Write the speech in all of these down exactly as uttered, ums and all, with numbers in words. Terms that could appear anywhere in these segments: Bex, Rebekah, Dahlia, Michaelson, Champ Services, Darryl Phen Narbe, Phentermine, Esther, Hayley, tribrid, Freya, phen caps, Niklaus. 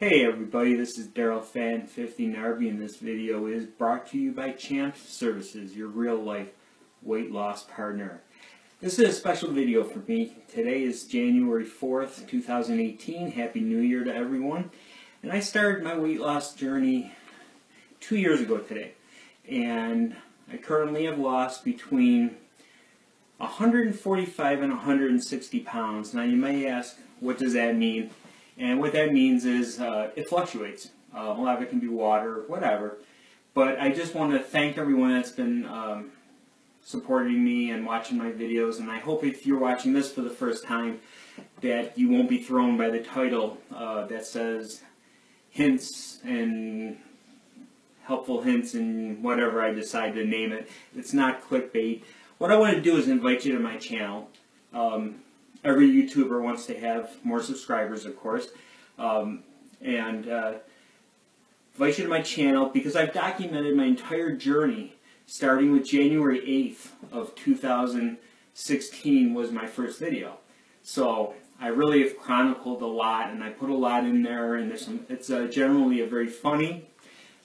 Hey everybody, this is Darryl Phen Narbe, and this video is brought to you by Champ Services, your real-life weight loss partner. This is a special video for me. Today is January fourth, two thousand eighteen. Happy New Year to everyone. And I started my weight loss journey two years ago today. And I currently have lost between one hundred forty-five and one hundred sixty pounds. Now you may ask, what does that mean? And what that means is uh, it fluctuates. Uh, a lot of it can be water, whatever. But I just want to thank everyone that's been um, supporting me and watching my videos. And I hope if you're watching this for the first time that you won't be thrown by the title uh, that says hints and helpful hints and whatever I decide to name it. It's not clickbait. What I want to do is invite you to my channel. Um, Every YouTuber wants to have more subscribers, of course, um, and uh, invite you to my channel because I've documented my entire journey, starting with January eighth of two thousand sixteen was my first video. So I really have chronicled a lot, and I put a lot in there, and there's some, it's uh, generally a very funny,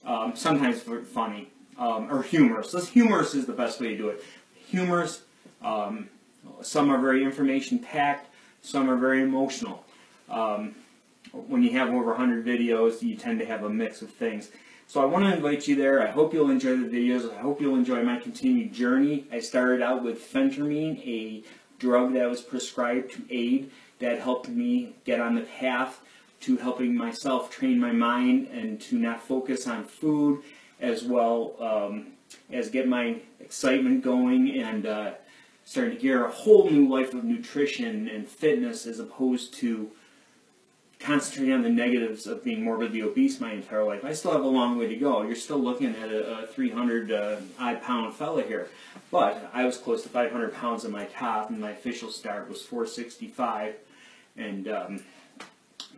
um, sometimes funny, um, or humorous. This humorous is the best way to do it. Humorous. Um, Some are very information-packed, some are very emotional. Um, when you have over one hundred videos, you tend to have a mix of things. So I want to invite you there. I hope you'll enjoy the videos. I hope you'll enjoy my continued journey. I started out with Phentermine, a drug that was prescribed to aid that helped me get on the path to helping myself train my mind and to not focus on food, as well um, as get my excitement going and uh, starting to gear a whole new life of nutrition and fitness, as opposed to concentrating on the negatives of being morbidly obese my entire life. I still have a long way to go. You're still looking at a, a three hundred odd uh, pound fella here, but I was close to five hundred pounds on my top, and my official start was four sixty-five, and um,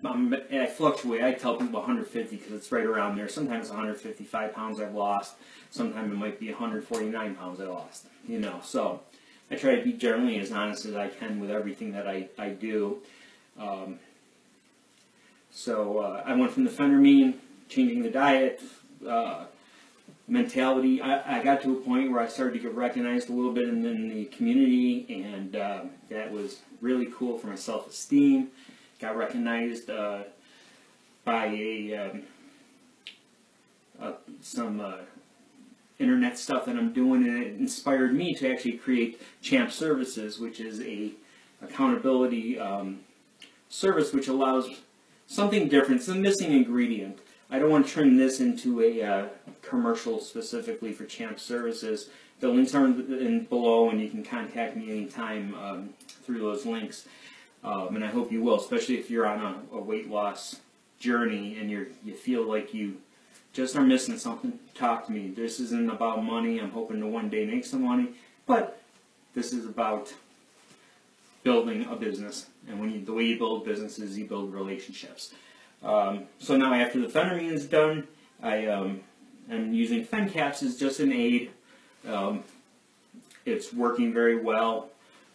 I'm, I fluctuate. I tell people one hundred fifty because it's right around there. Sometimes one hundred fifty-five pounds I've lost. Sometimes it might be one hundred forty-nine pounds I lost, you know, so I try to be generally as honest as I can with everything that I, I do. Um, so uh, I went from the Phentermine, changing the diet, uh, mentality. I, I got to a point where I started to get recognized a little bit in, in the community, and uh, that was really cool for my self-esteem. Got recognized uh, by a, um, uh, some... Uh, internet stuff that I'm doing, and it inspired me to actually create Champ Services, which is a accountability um, service which allows something different. It's a missing ingredient. I don't want to turn this into a uh, commercial specifically for Champ Services. The links are in, in below, and you can contact me anytime um, through those links, um, and I hope you will, especially if you're on a, a weight loss journey and you're, you feel like you just are missing something. Talk to me. This isn't about money. I'm hoping to one day make some money, but this is about building a business. And when you, the way you build businesses, you build relationships. Um, so now, after the Phentermine is done, I um, am using phen caps as just an aid. Um, it's working very well.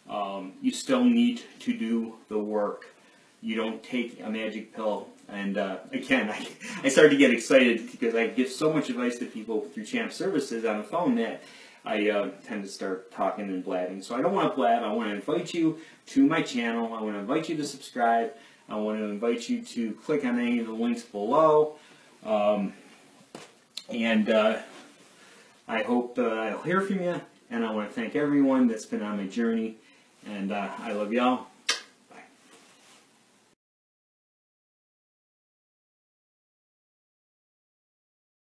Um, you still need to do the work. You don't take a magic pill. And uh, again, I, I started to get excited because I give so much advice to people through Champ Services on the phone that I uh, tend to start talking and blabbing. So I don't want to blab. I want to invite you to my channel. I want to invite you to subscribe. I want to invite you to click on any of the links below. Um, and uh, I hope uh, I'll hear from you. And I want to thank everyone that's been on my journey. And uh, I love y'all.